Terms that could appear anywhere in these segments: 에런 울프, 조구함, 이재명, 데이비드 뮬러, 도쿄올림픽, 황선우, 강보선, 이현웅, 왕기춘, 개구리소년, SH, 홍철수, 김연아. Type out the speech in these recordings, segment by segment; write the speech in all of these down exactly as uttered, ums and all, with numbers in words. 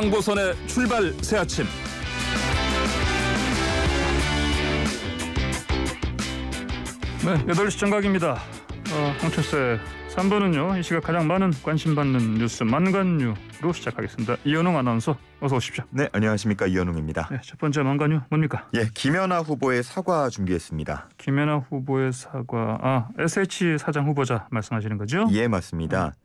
강보선의 출발 새 아침. 네, 여덟 시 정각입니다. 어, 홍철수의 삼 부는요, 이 시각 가장 많은 관심 받는 뉴스 만관유로 시작하겠습니다. 이현웅 아나운서, 어서 오십시오. 네, 안녕하십니까, 이현웅입니다. 네, 첫 번째 만관유 뭡니까? 예, 김연아 후보의 사과 준비했습니다. 김연아 후보의 사과, 아, 에스에이치 사장 후보자 말씀하시는 거죠? 예, 맞습니다. 네.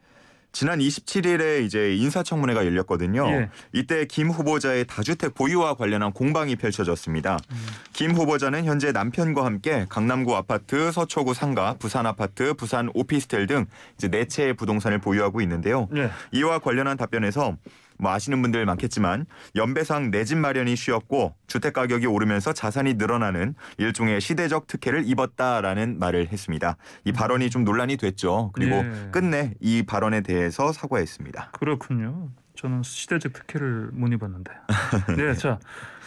지난 이십칠 일에 이제 인사청문회가 열렸거든요. 예. 이때 김 후보자의 다주택 보유와 관련한 공방이 펼쳐졌습니다. 음. 김 후보자는 현재 남편과 함께 강남구 아파트, 서초구 상가, 부산 아파트, 부산 오피스텔 등 이제 네 채의 부동산을 보유하고 있는데요. 예. 이와 관련한 답변에서 뭐 아시는 분들 많겠지만 연배상 내 집 마련이 쉬웠고 주택 가격이 오르면서 자산이 늘어나는 일종의 시대적 특혜를 입었다라는 말을 했습니다. 이 발언이 좀 논란이 됐죠. 그리고 예. 끝내 이 발언에 대해서 사과했습니다. 그렇군요. 저는 시대적 특혜를 못 입었는데. 네, 자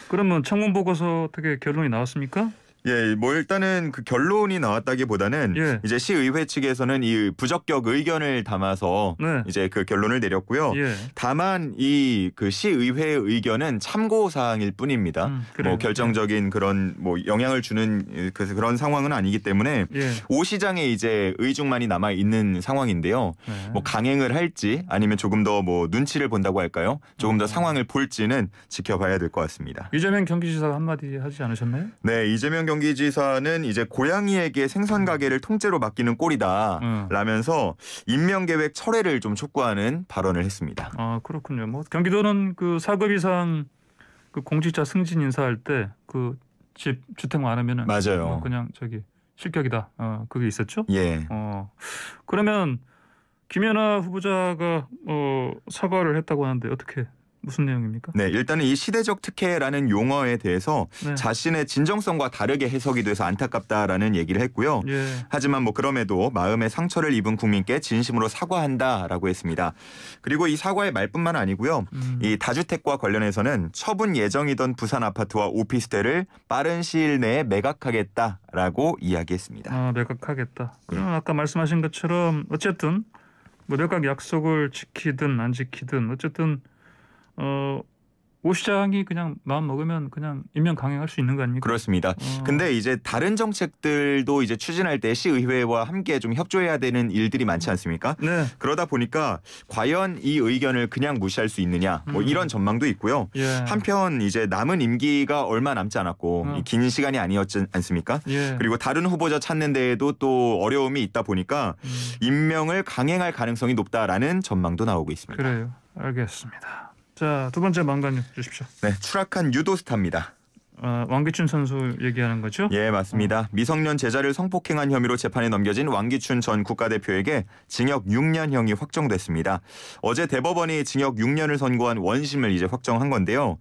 그러면 청문 보고서 어떻게 결론이 나왔습니까? 예, 뭐 일단은 그 결론이 나왔다기보다는 예. 이제 시의회 측에서는 이 부적격 의견을 담아서 네. 이제 그 결론을 내렸고요. 예. 다만 이 그 시의회 의견은 참고 사항일 뿐입니다. 음, 뭐 결정적인 예. 그런 뭐 영향을 주는 그 그런 상황은 아니기 때문에 예. 오 시장에 이제 의중만이 남아 있는 상황인데요. 예. 뭐 강행을 할지 아니면 조금 더 뭐 눈치를 본다고 할까요? 조금 음. 더 상황을 볼지는 지켜봐야 될 것 같습니다. 이재명 경기지사가 한마디 하지 않으셨나요? 네, 이재명 경기지사는 이제 고양이에게 생선 가게를 통째로 맡기는 꼴이다라면서 임명계획 철회를 좀 촉구하는 발언을 했습니다. 아 그렇군요. 뭐 경기도는 그 사 급 이상 그 공직자 승진 인사할 때 그 집 주택 많으면은 맞아요. 뭐 그냥 저기 실격이다. 어 그게 있었죠. 예. 어 그러면 김연아 후보자가 어 사과를 했다고 하는데 어떻게? 무슨 내용입니까? 네, 일단은 이 시대적 특혜라는 용어에 대해서 네. 자신의 진정성과 다르게 해석이 돼서 안타깝다라는 얘기를 했고요. 예. 하지만 뭐 그럼에도 마음의 상처를 입은 국민께 진심으로 사과한다라고 했습니다. 그리고 이 사과의 말뿐만 아니고요. 음. 이 다주택과 관련해서는 처분 예정이던 부산 아파트와 오피스텔을 빠른 시일 내에 매각하겠다라고 이야기했습니다. 아, 매각하겠다. 그럼 음. 아까 말씀하신 것처럼 어쨌든 뭐 매각 약속을 지키든 안 지키든 어쨌든 어, 오 시장이 그냥 마음 먹으면 그냥 임명 강행할 수 있는 거 아닙니까? 그렇습니다. 어. 근데 이제 다른 정책들도 이제 추진할 때 시의회와 함께 좀 협조해야 되는 일들이 많지 않습니까? 네. 그러다 보니까 과연 이 의견을 그냥 무시할 수 있느냐 뭐 음. 이런 전망도 있고요. 예. 한편 이제 남은 임기가 얼마 남지 않았고 어. 긴 시간이 아니었지 않습니까? 예. 그리고 다른 후보자 찾는 데에도 또 어려움이 있다 보니까 음. 임명을 강행할 가능성이 높다라는 전망도 나오고 있습니다. 그래요. 알겠습니다. 자, 두 번째 망관유 주십시오. 네, 추락한 유도 스타입니다. 어, 왕기춘 선수 얘기하는 거죠? 예, 맞습니다. 어. 미성년 제자를 성폭행한 혐의로 재판에 넘겨진 왕기춘 전 국가대표에게 징역 육 년형이 확정됐습니다. 어제 대법원이 징역 육 년을 선고한 원심을 이제 확정한 건데요.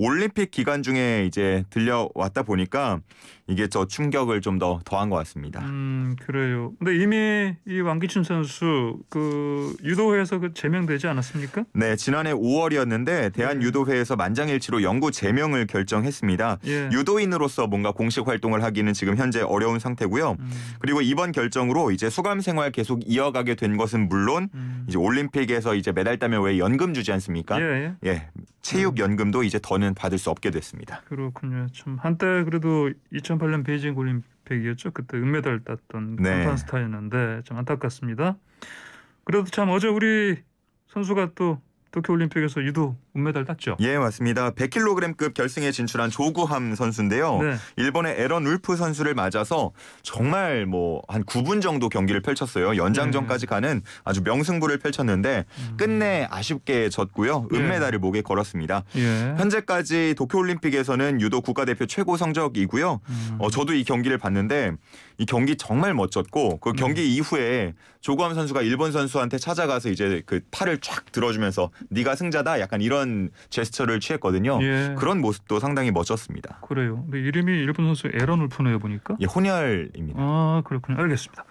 올림픽 기간 중에 이제 들려왔다 보니까 이게 저 충격을 좀 더 더한 것 같습니다. 음, 그래요. 근데 이미 이 왕기춘 선수 그 유도회에서 그 제명되지 않았습니까? 네, 지난해 오월이었는데 대한 유도회에서 만장일치로 영구 제명을 결정했습니다. 예. 유도인으로서 뭔가 공식 활동을 하기는 지금 현재 어려운 상태고요. 음. 그리고 이번 결정으로 이제 수감 생활 계속 이어가게 된 것은 물론 음. 이제 올림픽에서 이제 메달 따면 왜 연금 주지 않습니까? 예, 예. 예. 체육 연금도 이제 더는 받을 수 없게 됐습니다. 그렇군요. 참 한때 그래도 이천팔 년 베이징 올림픽이었죠. 그때 은메달 땄던 네. 한판스타였는데 참 안타깝습니다. 그래도 참 어제 우리 선수가 또 도쿄올림픽에서 유도 은메달 땄죠? 예, 맞습니다. 백 킬로그램급 결승에 진출한 조구함 선수인데요. 네. 일본의 에런 울프 선수를 맞아서 정말 뭐 한 구 분 정도 경기를 펼쳤어요. 연장전까지 네. 가는 아주 명승부를 펼쳤는데 음. 끝내 아쉽게 졌고요. 은메달을 예. 목에 걸었습니다. 예. 현재까지 도쿄올림픽에서는 유도 국가대표 최고 성적이고요. 음. 어, 저도 이 경기를 봤는데 이 경기 정말 멋졌고 그 경기 음. 이후에 조구함 선수가 일본 선수한테 찾아가서 이제 그 팔을 쫙 들어주면서 네가 승자다 약간 이런 제스처를 취했거든요. 예. 그런 모습도 상당히 멋졌습니다. 그래요. 근데 이름이 일본 선수 에런 울프네요 보니까. 예, 혼혈입니다. 아 그렇군요. 알겠습니다.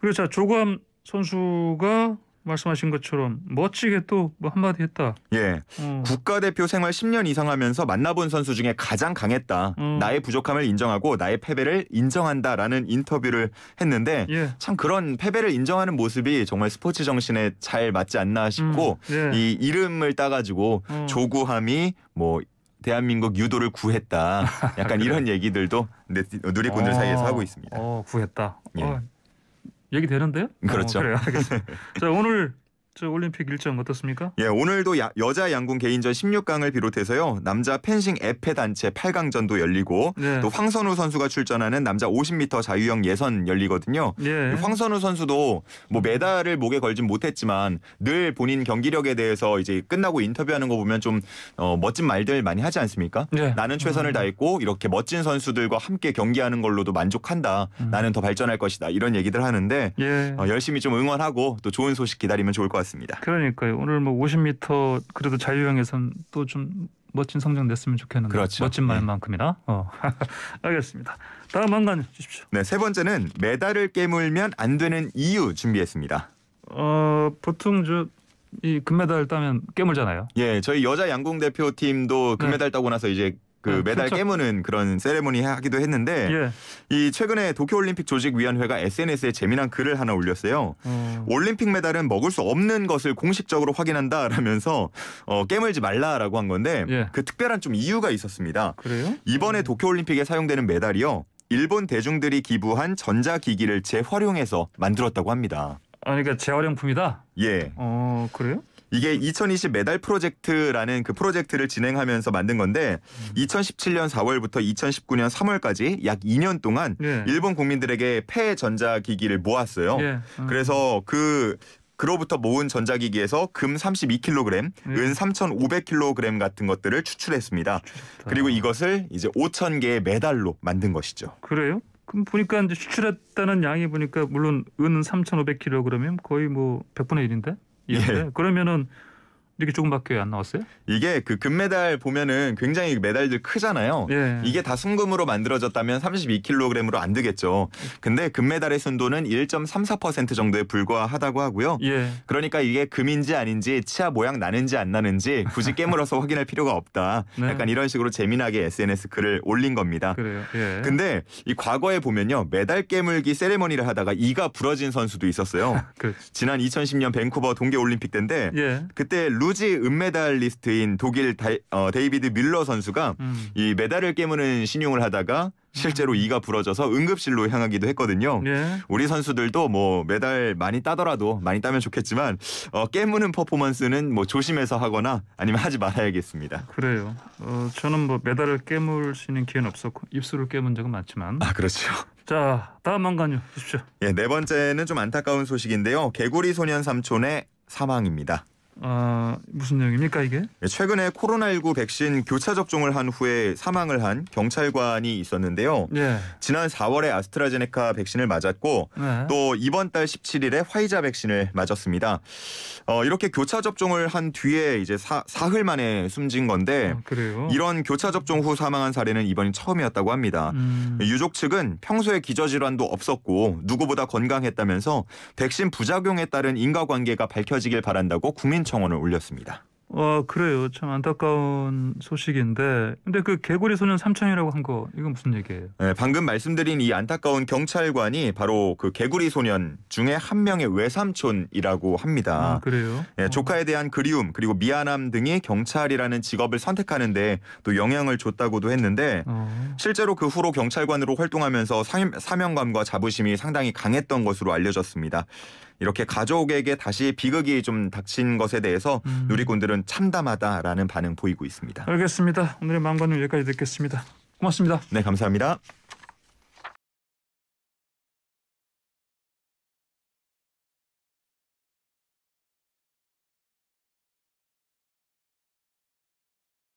그리고 자 조구함 선수가 말씀하신 것처럼 멋지게 또 뭐 한마디 했다. 예, 어. 국가대표 생활 십 년 이상 하면서 만나본 선수 중에 가장 강했다. 어. 나의 부족함을 인정하고 나의 패배를 인정한다라는 인터뷰를 했는데 예. 참 그런 패배를 인정하는 모습이 정말 스포츠 정신에 잘 맞지 않나 싶고 음. 예. 이 이름을 따가지고 어. 조구함이 뭐 대한민국 유도를 구했다. 약간 그래. 이런 얘기들도 누리꾼들 어. 사이에서 하고 있습니다. 어, 구했다. 예. 어. 얘기 되는데요? 그렇죠. 어, 그래요. 알겠습니다. 자, 오늘 저 올림픽 일정 어떻습니까? 예, 오늘도 야, 여자 양궁 개인전 십육 강을 비롯해서요. 남자 펜싱 에페 단체 팔 강전도 열리고 예. 또 황선우 선수가 출전하는 남자 오십 미터 자유형 예선 열리거든요. 예. 황선우 선수도 뭐 메달을 목에 걸진 못했지만 늘 본인 경기력에 대해서 이제 끝나고 인터뷰하는 거 보면 좀 어, 멋진 말들 많이 하지 않습니까? 예. 나는 최선을 음. 다했고 이렇게 멋진 선수들과 함께 경기하는 걸로도 만족한다. 음. 나는 더 발전할 것이다. 이런 얘기들 하는데 예. 어, 열심히 좀 응원하고 또 좋은 소식 기다리면 좋을 것 같습니다. 그러니까요. 오늘 뭐 오십 미터 그래도 자유형에선 또 좀 멋진 성적 냈으면 좋겠는데 그렇죠. 멋진 말만큼이나. 어. 알겠습니다. 다음 한간 주십시오. 네, 세 번째는 메달을 깨물면 안 되는 이유 준비했습니다. 어, 보통 저 이 금메달 따면 깨물잖아요. 예, 저희 여자 양궁 대표팀도 금메달 네. 따고 나서 이제 그 메달 깨무는 그런 세레모니 하기도 했는데 예. 이 최근에 도쿄올림픽 조직위원회가 에스엔에스에 재미난 글을 하나 올렸어요. 음. 올림픽 메달은 먹을 수 없는 것을 공식적으로 확인한다라면서 어, 깨물지 말라라고 한 건데 예. 그 특별한 좀 이유가 있었습니다. 그래요? 이번에 음. 도쿄올림픽에 사용되는 메달이요. 일본 대중들이 기부한 전자기기를 재활용해서 만들었다고 합니다. 아, 그러니까 재활용품이다? 예. 어, 그래요? 이게 이천이십 메달 프로젝트라는 그 프로젝트를 진행하면서 만든 건데 이천십칠 년 사 월부터 이천십구 년 삼 월까지 약 이 년 동안 예. 일본 국민들에게 폐 전자기기를 모았어요. 예. 음. 그래서 그 그로부터 모은 전자기기에서 금 삼십이 킬로그램, 예. 은 삼천오백 킬로그램 같은 것들을 추출했습니다. 추출했다. 그리고 이것을 이제 오천 개의 메달로 만든 것이죠. 그래요? 그럼 보니까 이제 추출했다는 양이 보니까 물론 은은 삼천오백 킬로그램이면 거의 뭐 백분의 일인데? 예. 예. 그러면은 이렇게 조금밖에 안 나왔어요? 이게 그 금메달 보면은 굉장히 메달들 크잖아요. 예. 이게 다 순금으로 만들어졌다면 삼십이 킬로그램으로 안 되겠죠. 근데 금메달의 순도는 일 점 삼사 퍼센트 정도에 불과하다고 하고요. 예. 그러니까 이게 금인지 아닌지 치아 모양 나는지 안 나는지 굳이 깨물어서 확인할 필요가 없다. 네. 약간 이런 식으로 재미나게 에스엔에스 글을 올린 겁니다. 그래요. 예. 근데 이 과거에 보면요. 메달 깨물기 세레머니를 하다가 이가 부러진 선수도 있었어요. 지난 이천십 년 밴쿠버 동계올림픽 때인데 예. 그때 루 루지 은메달리스트인 독일 다이, 어, 데이비드 뮬러 선수가 음. 이 메달을 깨무는 신용을 하다가 실제로 음. 이가 부러져서 응급실로 향하기도 했거든요. 예. 우리 선수들도 뭐 메달 많이 따더라도 많이 따면 좋겠지만 어, 깨무는 퍼포먼스는 뭐 조심해서 하거나 아니면 하지 말아야겠습니다. 그래요. 어, 저는 뭐 메달을 깨물 수 있는 기회는 없었고 입술을 깨문 적은 많지만. 아 그렇죠. 자 다음 한간요 주십시오. 예, 네 번째는 좀 안타까운 소식인데요. 개구리 소년 삼촌의 사망입니다. 아, 무슨 내용입니까 이게? 최근에 코로나십구 백신 교차 접종을 한 후에 사망을 한 경찰관이 있었는데요. 예. 지난 사 월에 아스트라제네카 백신을 맞았고 예. 또 이번 달 십칠 일에 화이자 백신을 맞았습니다. 어, 이렇게 교차 접종을 한 뒤에 이제 사, 사흘 만에 숨진 건데 아, 그래요? 이런 교차 접종 후 사망한 사례는 이번이 처음이었다고 합니다. 음. 유족 측은 평소에 기저질환도 없었고 누구보다 건강했다면서 백신 부작용에 따른 인과관계가 밝혀지길 바란다고 국민 청원을 올렸습니다. 어 그래요. 참 안타까운 소식인데 근데 그 개구리 소년 삼촌이라고 한 거 이건 무슨 얘기예요? 네, 방금 말씀드린 이 안타까운 경찰관이 바로 그 개구리 소년 중에 한 명의 외삼촌이라고 합니다. 아, 그래요? 네, 조카에 대한 그리움 그리고 미안함 등이 경찰이라는 직업을 선택하는 데 또 영향을 줬다고도 했는데 어. 실제로 그 후로 경찰관으로 활동하면서 사, 사명감과 자부심이 상당히 강했던 것으로 알려졌습니다. 이렇게 가족에게 다시 비극이 좀 닥친 것에 대해서 음. 누리꾼들은 참담하다라는 반응 보이고 있습니다. 알겠습니다. 오늘의 망관은 여기까지 듣겠습니다. 고맙습니다. 네, 감사합니다.